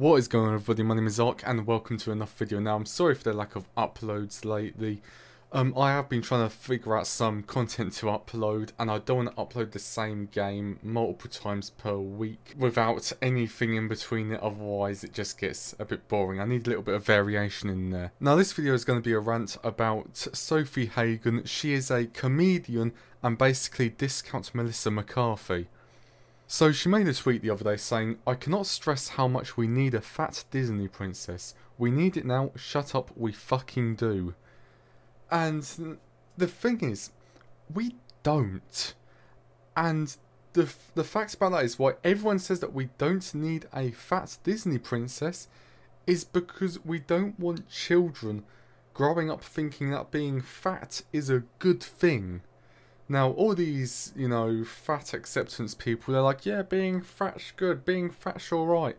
What is going on, everybody? My name is Ark and welcome to another video. Now, I'm sorry for the lack of uploads lately. I have been trying to figure out some content to upload, and I don't want to upload the same game multiple times per week without anything in between it, otherwise it just gets a bit boring. I need a little bit of variation in there. Now, this video is going to be a rant about Sofie Hagen. She is a comedian and basically discounts Melissa McCarthy. So she made a tweet the other day saying, "I cannot stress how much we need a fat Disney princess. We need it now, shut up, we fucking do." And the thing is, we don't. And the fact about that is why everyone says that we don't need a fat Disney princess is because we don't want children growing up thinking that being fat is a good thing. Now, all these, you know, fat acceptance people, they're like, yeah, being fat's good, being fat's alright.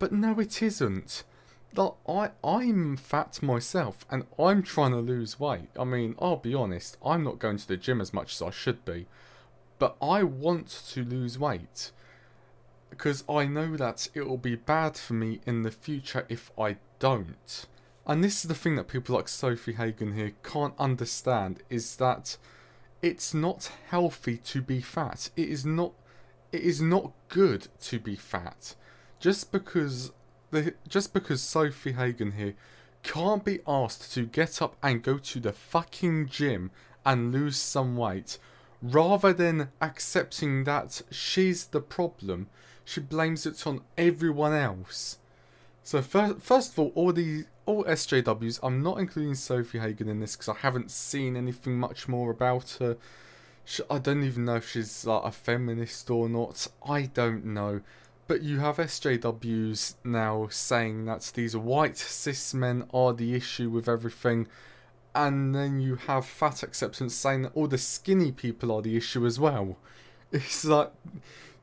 But no, it isn't. Like, I'm fat myself, and I'm trying to lose weight. I mean, I'll be honest, I'm not going to the gym as much as I should be. But I want to lose weight, because I know that it will be bad for me in the future if I don't. And this is the thing that people like Sofie Hagen here can't understand, is that it's not healthy to be fat. It is not good to be fat. Just because Sofie Hagen here can't be asked to get up and go to the fucking gym and lose some weight, rather than accepting that she's the problem, she blames it on everyone else. So first of all SJWs, I'm not including Sofie Hagen in this because I haven't seen anything much more about her. I don't even know if she's like a feminist or not, I don't know. But you have SJWs now saying that these white cis men are the issue with everything. And then you have fat acceptance saying that all the skinny people are the issue as well. It's like,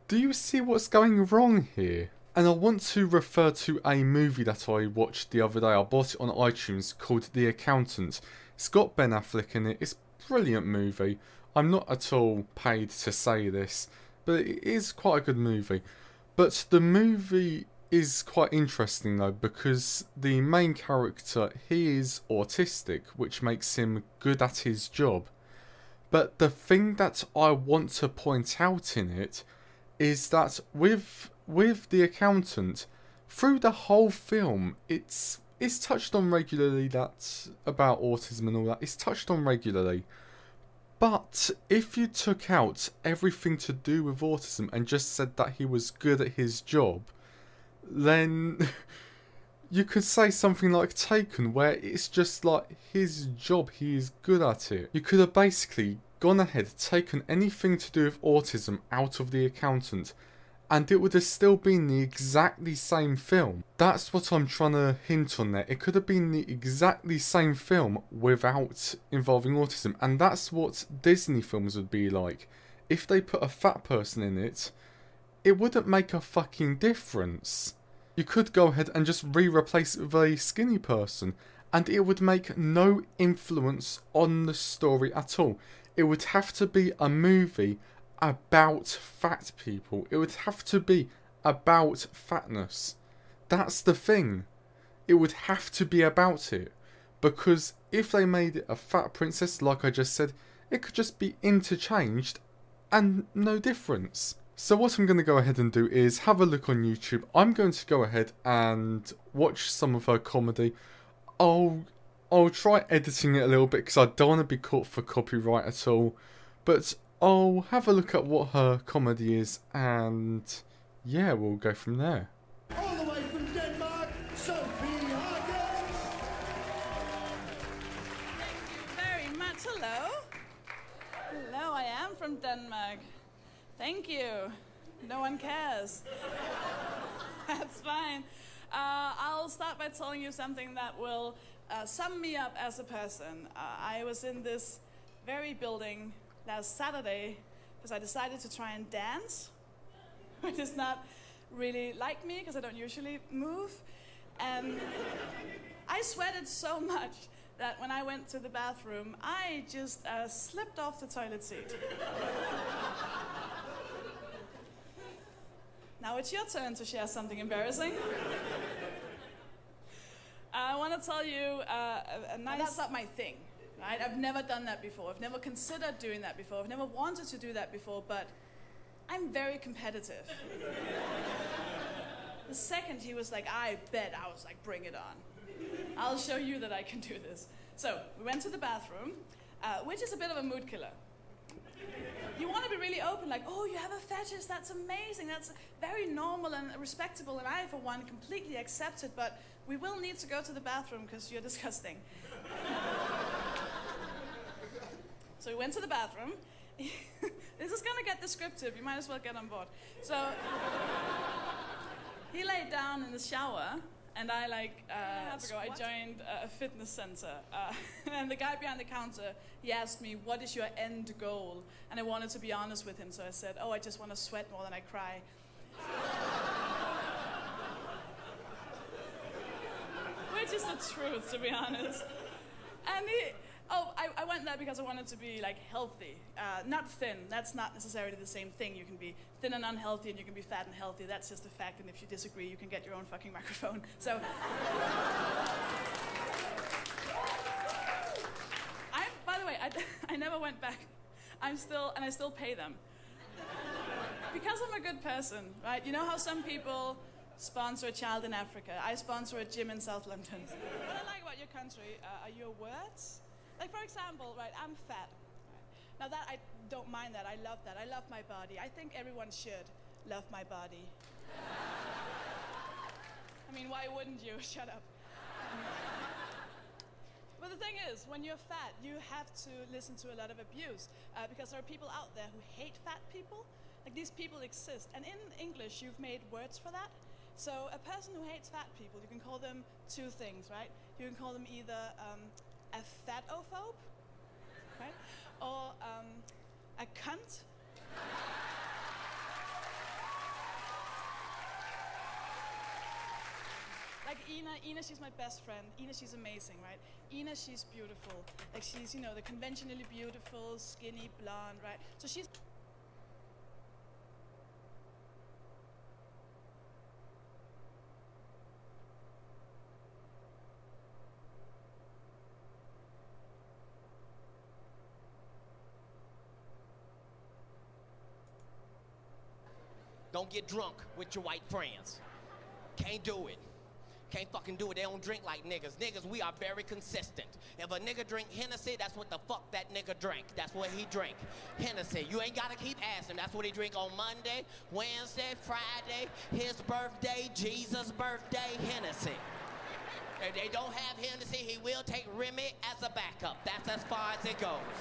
do you see what's going wrong here? And I want to refer to a movie that I watched the other day. I bought it on iTunes called The Accountant. It's got Ben Affleck in it. It's a brilliant movie. I'm not at all paid to say this, but it is quite a good movie. But the movie is quite interesting though, because the main character, he is autistic, which makes him good at his job. But the thing that I want to point out in it is that with The Accountant, through the whole film, it's touched on regularly that about autism and all that. It's touched on regularly. But if you took out everything to do with autism and just said that he was good at his job, then you could say something like Taken, where it's just like his job, he is good at it. You could have basically gone ahead, taken anything to do with autism out of The Accountant, and it would have still been the exactly same film. That's what I'm trying to hint on there. It could have been the exactly same film without involving autism. And that's what Disney films would be like. If they put a fat person in it, it wouldn't make a fucking difference. You could go ahead and just replace it with a skinny person, and it would make no influence on the story at all. It would have to be a movie about fat people. It would have to be about fatness. That's the thing. It would have to be about it. Because if they made it a fat princess, like I just said, it could just be interchanged and no difference. So what I'm going to go ahead and do is have a look on YouTube. I'm going to go ahead and watch some of her comedy. I'll try editing it a little bit because I don't want to be caught for copyright at all. But I'll have a look at what her comedy is, and yeah, we'll go from there. All the way from Denmark, Sofie Hagen! Thank you very much, hello. Hello, I am from Denmark. Thank you. No one cares. That's fine. I'll start by telling you something that will sum me up as a person. I was in this very building last Saturday, because I decided to try and dance, which is not really like me, because I don't usually move. And I sweated so much that when I went to the bathroom, I just slipped off the toilet seat. Now it's your turn to share something embarrassing. to tell you a nice... Now that's not my thing, right? I've never done that before. I've never considered doing that before. I've never wanted to do that before, but I'm very competitive. The second he was like, I bet, I was like, bring it on. I'll show you that I can do this. So we went to the bathroom, which is a bit of a mood killer. You want to be really open, like, oh, you have a fetish, that's amazing, that's very normal and respectable, and I, for one, completely accept it, but we will need to go to the bathroom because you're disgusting. So we went to the bathroom. This is going to get descriptive, you might as well get on board. So he laid down in the shower, and I, like, I joined a fitness center. And the guy behind the counter, he asked me, what is your end goal? And I wanted to be honest with him, so I said, oh, I just want to sweat more than I cry. Which is the truth, to be honest. And I went there because I wanted to be, like, healthy. Not thin, that's not necessarily the same thing. You can be thin and unhealthy, and you can be fat and healthy. That's just a fact, and if you disagree, you can get your own fucking microphone. So... By the way, I never went back. I still pay them. Because I'm a good person, right? You know how some people sponsor a child in Africa? I sponsor a gym in South London. What I like about your country are your words. Like, for example, right, I'm fat. Now that, I don't mind that, I love that. I love my body. I think everyone should love my body. I mean, why wouldn't you? Shut up. But the thing is, when you're fat, you have to listen to a lot of abuse because there are people out there who hate fat people. Like, these people exist. And in English, you've made words for that. So a person who hates fat people, you can call them two things, right? You can call them either... a fatophobe, right? Or a cunt. Like Ina, she's my best friend. Ina, she's amazing, right? Ina, she's beautiful. Like, she's, you know, the conventionally beautiful, skinny, blonde, right? So she's... Don't get drunk with your white friends. Can't do it. Can't fucking do it. They don't drink like niggas. Niggas, we are very consistent. If a nigga drink Hennessy, that's what the fuck that nigga drank. That's what he drank. Hennessy. You ain't gotta keep asking. That's what he drink on Monday, Wednesday, Friday, his birthday, Jesus' birthday, Hennessy. If they don't have Hennessy, he will take Remy as a backup. That's as far as it goes.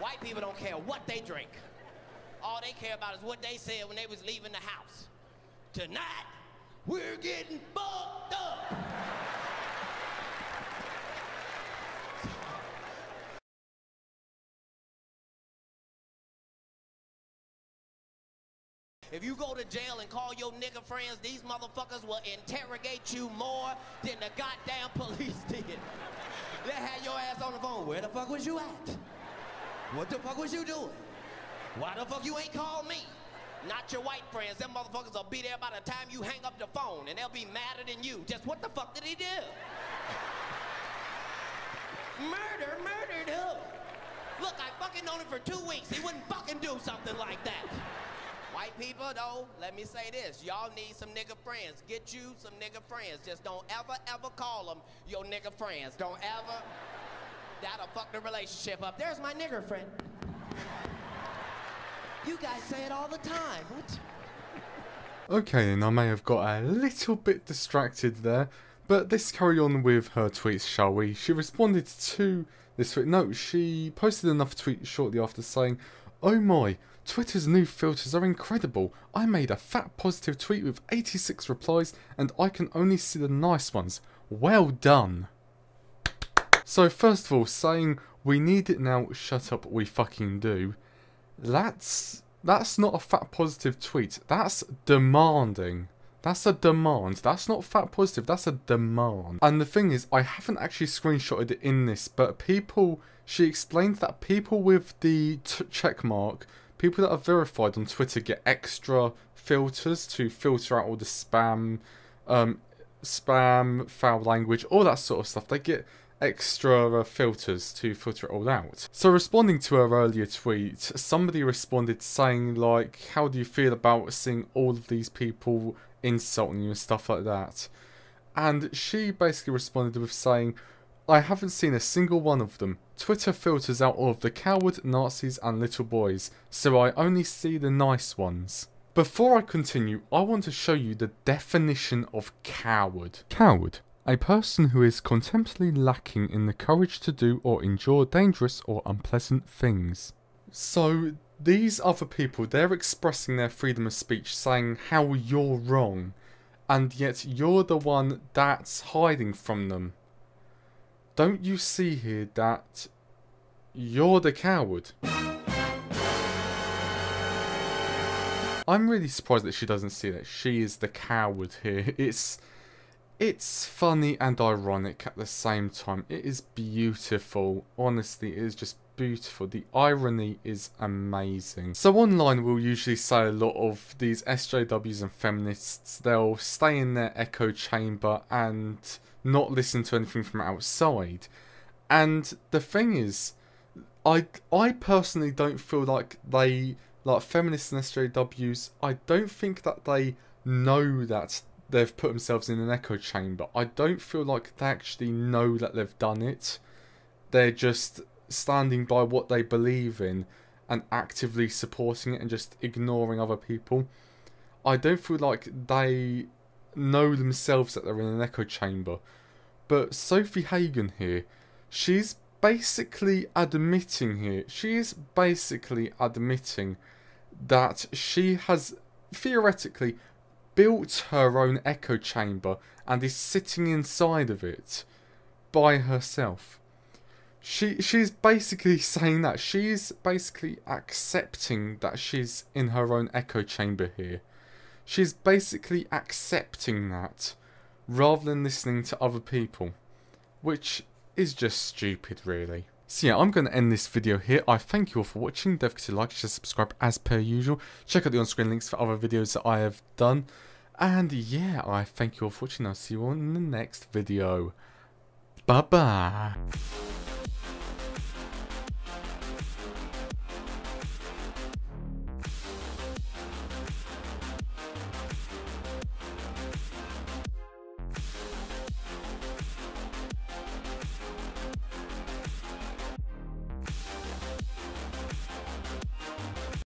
White people don't care what they drink. All they care about is what they said when they was leaving the house. Tonight, we're getting fucked up. If you go to jail and call your nigga friends, these motherfuckers will interrogate you more than the goddamn police did. They had your ass on the phone. Where the fuck was you at? What the fuck was you doing? Why the fuck you ain't called me? Not your white friends. Them motherfuckers will be there by the time you hang up the phone, and they'll be madder than you. Just what the fuck did he do? Murdered who? Look, I fucking known him for 2 weeks. He wouldn't fucking do something like that. White people, though, let me say this. Y'all need some nigga friends. Get you some nigga friends. Just don't ever, ever call them your nigga friends. Don't ever. That'll fuck the relationship up. There's my nigger friend. You guys say it all the time. What? Okay, and I may have got a little bit distracted there, but let's carry on with her tweets, shall we? She responded to this tweet. No, she posted another tweet shortly after saying, "Oh my, Twitter's new filters are incredible. I made a fat positive tweet with 86 replies, and I can only see the nice ones. Well done." So first of all, saying we need it now, shut up, we fucking do. That's not a fat positive tweet. That's demanding. That's a demand. That's not fat positive. That's a demand. And the thing is, I haven't actually screenshotted it in this, but people, she explained that people with the check mark, people that are verified on Twitter, get extra filters to filter out all the spam spam, foul language, all that sort of stuff. They get extra filters to filter it all out. So responding to her earlier tweet, somebody responded saying like, how do you feel about seeing all of these people insulting you and stuff like that? And she basically responded with saying, I haven't seen a single one of them. Twitter filters out all of the coward, Nazis and little boys, so I only see the nice ones. Before I continue, I want to show you the definition of coward. Coward: a person who is contemptibly lacking in the courage to do or endure dangerous or unpleasant things. So these other people, they're expressing their freedom of speech, saying how you're wrong, and yet you're the one that's hiding from them. Don't you see here that you're the coward? I'm really surprised that she doesn't see that she is the coward here. It's funny and ironic at the same time. It is beautiful. Honestly, it is just beautiful. The irony is amazing. So online we'll usually say a lot of these SJWs and feminists, they'll stay in their echo chamber and not listen to anything from outside. And the thing is, I personally don't feel like they, like feminists and SJWs, I don't think that they know that they've put themselves in an echo chamber. I don't feel like they actually know that they've done it. They're just standing by what they believe in and actively supporting it and just ignoring other people. I don't feel like they know themselves that they're in an echo chamber. But Sofie Hagen here, she's basically admitting here, she is basically admitting that she has theoretically built her own echo chamber and is sitting inside of it by herself. She's basically saying that. She's basically accepting that she's in her own echo chamber here. She's basically accepting that rather than listening to other people, which is just stupid really. So yeah, I'm going to end this video here. I thank you all for watching. Don't forget to like, share, subscribe as per usual. Check out the on-screen links for other videos that I have done. And yeah, I thank you all for watching. I'll see you all in the next video. Bye-bye.